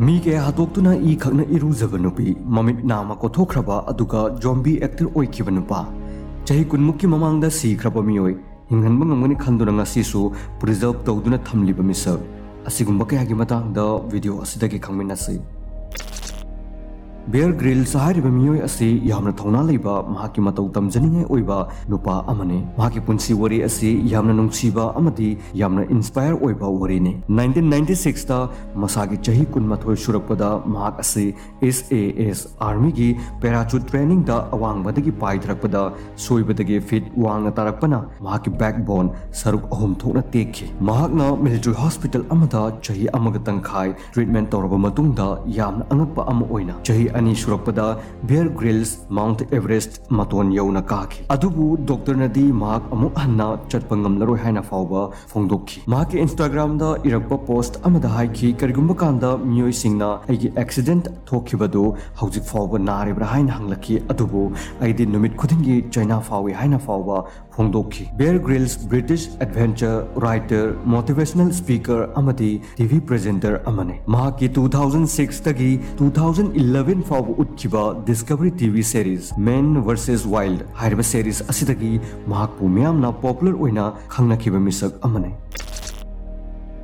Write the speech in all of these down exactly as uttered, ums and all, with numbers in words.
Mike Hadokuna e Kagna Iruzavanupi, Mamit Nama Kotokraba, Aduka, Jombi actor Oikivanupa, Chahikun Muki Mamang the Sea Krabamioi, Hinganbangamani Kanduranga Sisu, preserved Doduna Tamlibamisa, Asigumbaka Hagimata, the video Asidaki Kaminasi. Bear Grylls ꯍꯥꯏꯔꯤꯕ ꯑꯁꯤ ꯌꯥꯝꯅ ꯊꯧꯅꯥ ꯂꯩꯕ ꯃꯍꯥꯛꯀꯤ ꯃꯇꯧ ꯇꯝꯖꯅꯤꯡꯉꯥꯏ ꯑꯣꯏꯕ ꯅꯨꯄꯥ ꯑꯃꯅꯤ ꯃꯍꯥꯛꯀꯤ ꯄꯨꯟꯁꯤ ꯋꯥꯔꯤ ꯑꯁꯤ ꯌꯥꯝꯅ ꯅꯨꯡꯁꯤꯕ ꯑꯃꯗꯤ ꯌꯥꯝꯅ ꯏꯟꯁꯄꯥꯌꯔ ꯑꯣꯏꯕ ꯋꯥꯔꯤꯅꯤ nineteen ninety-six ꯗ ꯃꯁꯥꯒꯤ ꯆꯍꯤ ꯀꯨꯟꯃꯥꯊꯣꯏ ꯁꯨꯔꯛꯄꯗ ꯃꯍꯥꯛ ꯑꯁꯤ S A S ꯑꯥꯔꯃꯤꯒꯤ ꯄꯦꯔꯥꯆꯨꯠ ꯇ꯭ꯔꯦꯅꯤꯡꯗ ꯑꯋꯥꯡꯕꯗꯒꯤ ꯄꯥꯏꯊꯔꯛꯄꯗ ꯁꯣꯏꯕꯗꯒꯤ ꯐꯤꯠ ꯋꯥꯡꯅ ꯇꯥꯔꯛꯄꯅ ꯃꯍꯥꯛꯀꯤ ꯕꯦꯛꯕꯣꯟ ꯁꯔꯨꯛ ꯑꯍꯨꯝ ꯊꯣꯛꯅ ꯇꯦꯛꯈꯤ ꯃꯍꯥꯛꯅ ꯃꯤꯂꯤꯇꯔꯤ ꯍꯣꯁꯄꯤꯇꯥꯜ ꯑꯃꯗ ꯆꯍꯤ ꯑꯃꯒ ꯇꯪꯈꯥꯏ ꯇ꯭ꯔꯤꯠꯃꯦꯟ ꯇꯧꯔꯕ ꯃꯇꯨꯡꯗ ꯌꯥꯝꯅ ꯑꯉꯛꯄ ꯑꯃ ꯑꯣꯏꯅ ꯆꯍꯤ Ani Shurapada, Bear Grylls, Mount Everest, Maton Yonakaki. Adubu, Doctor Nadi, Mark Amuhanna, Chatpangam Laru Hana Fauba, Fondoki. Maki Instagram the Irapa post Amadahaiki, Karigumbakanda, Mio Singna, Agi accident, Tokibado, Hausi Fauba Nari Brahin Hanglaki, Adubu, I did Numit Kutingi, China Fawi Hana Fauba, Fondoki. Bear Grylls, British adventure, writer, motivational speaker, Amadi, T V presenter Amane. Maki two thousand six Tagi, two thousand eleven Fab Utkiba Discovery T V series Man versus. Wild Hariba series Asidagi Mahakpu Miyamna popular Oina Khangnakiba Misak Amane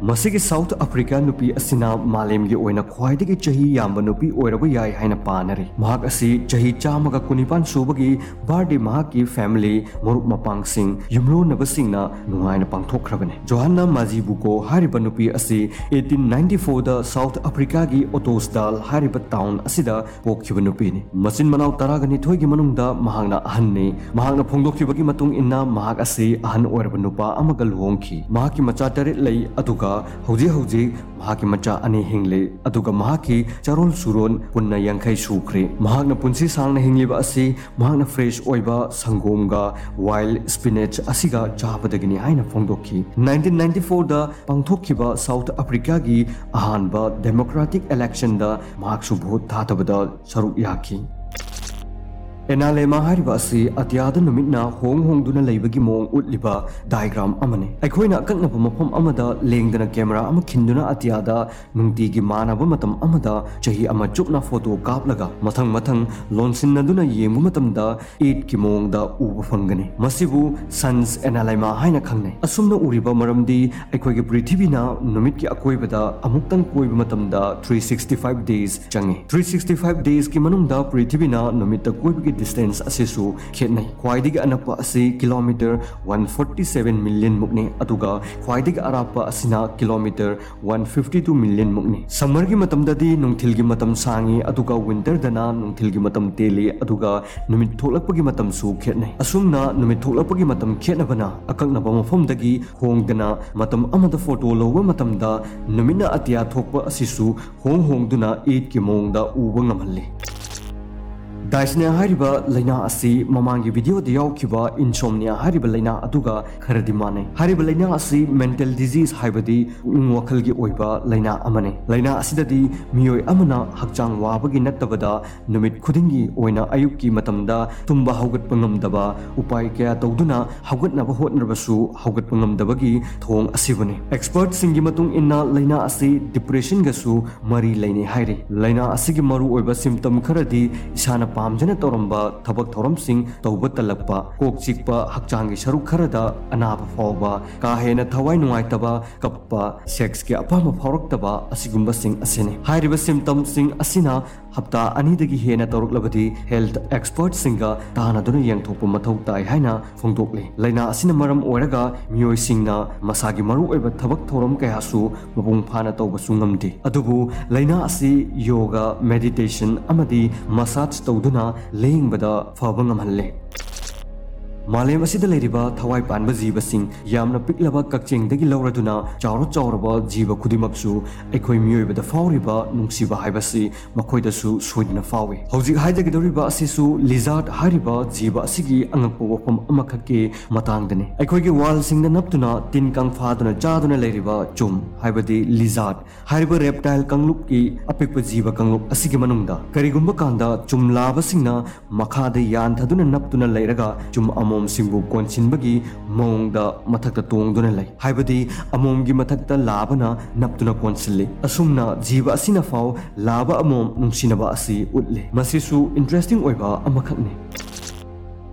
Masigi South Africa Nupi Asina Malemgi Oina Kwaidigi Chahi Yamba Nupi Oirabuyai Haina Panari Mahak Asi Chahi Chamaga Kunipan Subagi Bardi Mahaki family Moruk Mapang Singh Yumlo Nabasingna Nuhaina Pangtokrabane Johanna Mazibuko Hariba Nupi Asi eighteen ninety-four the South Africa Gi Otosdal Hariba Town Asida Pokibanupini Masin Manau Taragani Toigi Manungda Mahana Hanne Mahana Pongokibagi Matung Inna Mahak Asi Han Oirabanupa Amagal Honki Mahaki Machatari Lay Atuka Hauji Hauji, Mahaki Macha Ani Hingle, Aduga Mahaki, Charol Suron, Punna Yankai Sukri, Mahana Punsi Sang Hingliba Asi, Mahana Fresh Oiba, Sangomga, Wild Spinach, Asiga, Japadagini Haina Fondoki. nineteen ninety-four the Pangtokiba, South Africa Gi, Ahanba, Democratic Election the Maksubhu Tatabada, Saruyaki. Enalema Haribasi, Atiada Numina, Hong Hong Duna Labagimong, Utliba, diagram Amane. Aquina Kanapamapam Amada, Langdana camera, Amakinduna Atiada, Nundigimana, Bumatam Amada, Chahi Amachukna photo, Kaplaga, Matang Matang, Lonsinaduna Yemumatamda, eight Kimong da Ubafangani. Masibu, Sons, Enalema Hainakane. Asumna Uriba Maramdi, Aquagi Pritivina, Numiki Aquibada, Amuktan Kuimatamda, three sixty five days, Changi. Three sixty five days Kimanunda, Pritivina, Numita Kuibiki. Distance asisu khetnai khwaidig anapa asi kilometer one hundred forty-seven million mukni atuga khwaidig arapa asina kilometer one hundred fifty-two million mukni summer gi matamda di nungthil gi matam sangi atuga winter dana nungthil gi matam teli atuga numit tholakpa gi matam su khetnai asumna numit tholakpa gi matam khetnabana akakna pamafom dagi hongdana matam amada photo lowa matamda numina atia thokpa asisu hong hongduna eight ki mongda uwa ngamalli Daisna Hariba Lena Asi, Mamangi Video Diao Kiba, Insomnia Hariba Lena Aduga, Karadimane. Hariba Lena Asi, mental disease Hibadi, Unwakalgi Oiba, Lena Amane. Lena Asidadi, Mioi Amana, Hakjang Wabagi Natabada, Numit Kudingi, Oina Ayuki Matamda, Tumba Haugat Pungamdaba, Upaikea Dauduna, Haugat Nabahot Nervasu, Haugat Pungamdabagi, Tong Asivane. Expert Singimatung Inna Lena Asi, Depression Gasu, Mari Lene Hari. Lena Asigimaru Oiba symptom Karadi, Isana. Pamjana Toromba, Tabak Torom Singh, Taubatalapa, Kok Chikpa, Hakchangi Sharukarada, Anapa Fauba, Kahena Tawai Nuaitaba, Kappa, Sexki Apama Horoktaba, Asigumba Singh Asini. High River Symptom Singh Asina, Hapta Anidagi Hena Toroklabati, Health Expert Singer, Tahana Dunayang Topumatau Tai Haina, Fondokli. Lena Asinamaram Oraga, Mio Singna, Masagi Maru Eva Tabak Torom Kayasu, Mabung Pana Taubasungamdi. Adubu, Lena Asi, Yoga, Meditation, Amadi, Massage Tau. Laying with the Fabunamale Malema Sida Lediba, Tawai Panba Ziba Singh, Yamna Piklava Kakching, Degi Laura Duna, Charo Choraba, Ziba Kudimapsu, Equimui with the Fauriba, Nuxiba Hibasi, Makoidasu, Sweden Fawi. Hosi Hidagariba Asisu, Lizard Hariba, Ziba Sigi, Angapo from Amakake, Matangane. Equigi Wal Singh the Naptuna, Tin Kang Faduna, Jaduna Lediba, Chum, Hibadi, Lizard, Hariba Reptile Kangluki, Apipa Ziba Kangluk, Asigimanunda, Karigumbakanda, Chum Lava Singna, Makade Yan Taduna Naptuna Lerega, Chum Amo. ꯑꯃꯣꯝꯁꯤꯡꯕꯨ ꯀꯣꯟꯁꯤꯟꯕꯒꯤ ꯃꯑꯣꯡꯗ ꯃꯊꯛꯇ ꯇꯣꯡꯗꯨꯅ ꯂꯩ ꯍꯥꯏꯕꯗꯤ ꯑꯃꯣꯝꯒꯤ ꯃꯊꯛꯇ ꯂꯥꯕꯅ ꯅꯞꯇꯨꯅ ꯀꯣꯟꯁꯤꯜꯂꯤ ꯑꯁꯨꯝꯅ ꯖꯤꯕ ꯑꯁꯤꯅ ꯐꯥꯎ ꯂꯥꯕ ꯑꯃꯣꯝ ꯅꯨꯡꯁꯤꯅꯕ ꯑꯁꯤ ꯎꯠꯂꯤ ꯃꯁꯤꯁꯨ ꯏꯟꯇꯔꯦꯁꯇꯤꯡ ꯑꯣꯏꯕ ꯑꯃꯈꯛꯅꯤ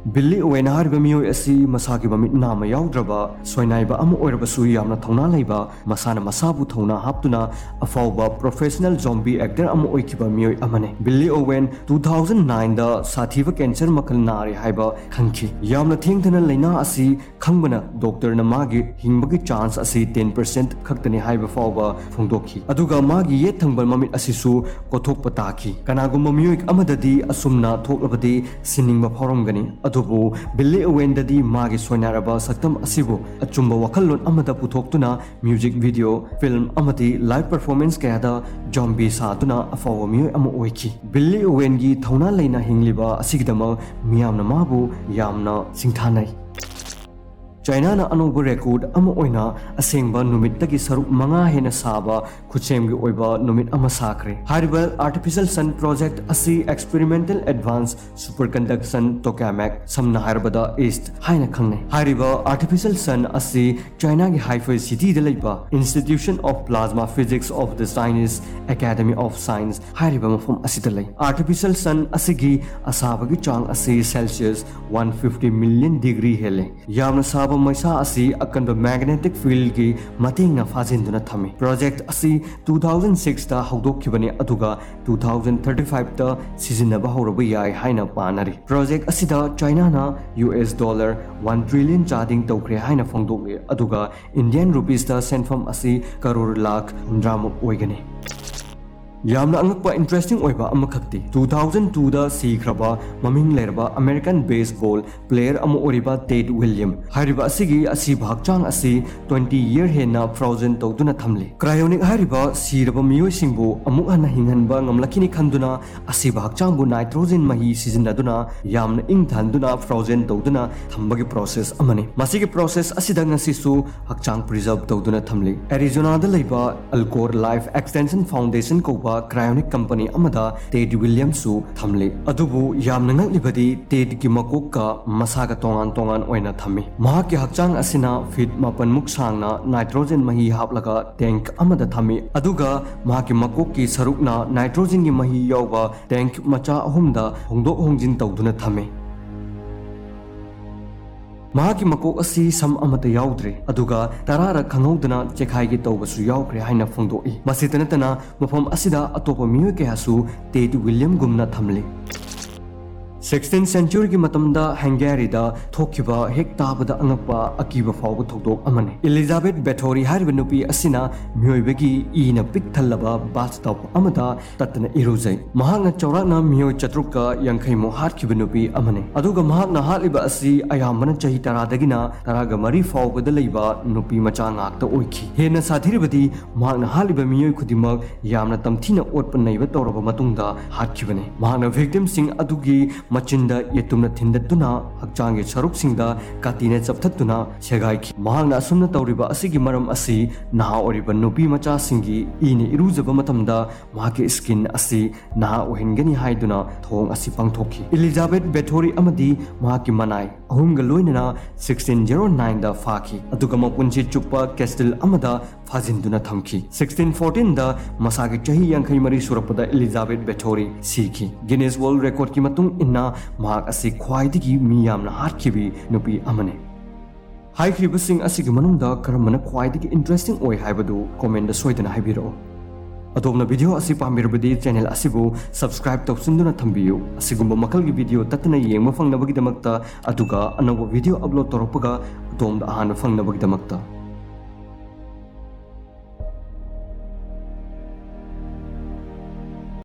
Billy Owen harba mioi asi masaki bamit nama yaudrba soinaiba amu oirba suya amna thona laiba masana masabu thona haptuna afauba professional zombie actor amu oikiba mioi amane Billy Owen two thousand nine da sathiwa cancer makal nari haiba khanki yamna thengthana laina asi khangbana doctor na magi hingbagi chance asi ten percent khaktani haiba fauba phongdokhi aduga magi ye thangbal mamit asisu kothokpa taki kanagum mioi amadadi asumna thoklabadi siningba phoromgani Billy Owen dadi magi soinaraba saktam asibu achumba wakallon amada puthoktuna music video film amati live performance kayada zombie satuna afawa mioi amu oiki Billy Owen gi thona leina hingliba asigidama miyamna mabu yamna singthanai China na anoba record ama oina asengba numittagi saruk manga hena saba khuchemgi oiba numit ama sakre hariba artificial sun project asi experimental advanced superconduction tokamak samna harbada east haina khangne hariba artificial sun asi China gi Haifa city de leiba institution of plasma physics of the Chinese academy of science hariba mafum asida lei artificial sun asigi asabagi chang asi celsius one hundred fifty million degree hele yamna saba Maisa asi akanda magnetic field ki matinga fazinduna thami project asi two thousand six ta hawdokibani aduga two thousand thirty-five ta sizinaba horaba yai haina panari project asida China na U S dollar one trillion chading tawkre haina phongdokle aduga Indian rupees ta senfam asi karor lakh hundram oigani Yamna angakpa interesting oiba amakakti two thousand two da sikraba maming lerba American baseball player amu oriba Ted Williams hariba asigi asi bhakchang asi twenty year hena frozen tawduna thamle cryonic hariba siraba miyoi singbu amuk hana hinghanba ngamlakini khanduna asi bhakchang bu nitrogen mahi sizinaduna yamna ingthanduna frozen tawduna thambagi process amane masigi process asidanga sisu hakchang preserve tawduna thamle Arizona da leiba Alcor Life Extension Foundation ko cryonic company amada Ted Williams su thamle adubu yamna ngaklibadi Ted ki makok ka masaga tongan tongan oina thami maha ki hakchang asina fit mapan muk sangna nitrogen mahi haplaga tank amada thami aduga maha ki makok ki sarukna nitrogen gi mahi yauba tank macha ahumda hongdok hongjin tawduna thami Mahaki makok asi sam amata yaudre aduga tarara khangaudana chekhaigi tawbasu yaukre haina phongdoi masitanatana mafam asida atopa mioi kayasu Ted Williams gumna thamle sixteenth century ki matamda Hungary da thokiba hektab da angpa akiba fawgu thokdok amane Elizabeth Báthory hariba nupi asina mioibegi ina pikthallaba bathtub amada tatna irujai mahakna chawrakna mioi chatrukka yankhaimo hatkhiba nupi amane aduga mahakna hatliba asi ayambana chahi taradagina taraga mari fawgu da leiba nupi macha ngakta oikhi hena sathiribadi mahakna hatliba mioi khudimak yamna tamthina otpa neiba toraba matungda hatkhiba ne mahakna victim sing adugi Machinda yetumna thindatuna hakchangi saruk singda katine chapthatuna segaiki mahangna asumna tauriba asigi maram asi naha oriba nupi macha singi ini irujaba matamda mahaki skin asi naha ohengani haiduna thong asi pangthokhi Elizabeth Báthory amadi mahaki manai ahumga loinana sixteen oh nine da phaki aduga mapunji chuppa castle amada fazinduna thamki sixteen fourteen da masagi chahi yankhai mari surapada Elizabeth Báthory sikhi Guinness World Record ki matung Inna Mark asi khwaidigi miyamna harkibi nupi amane Hai kribasing asigi manungda karamana khwaidigi interesting oi haibadu comment da soidana haibiro Adomna video asi pamirubadi channel asibu subscribe tawsinduna thambiyo asigumba makalgi video tatna yengma fangnabagi damakta aduga anawa video upload toropaga adomda ahana fangnabagi damakta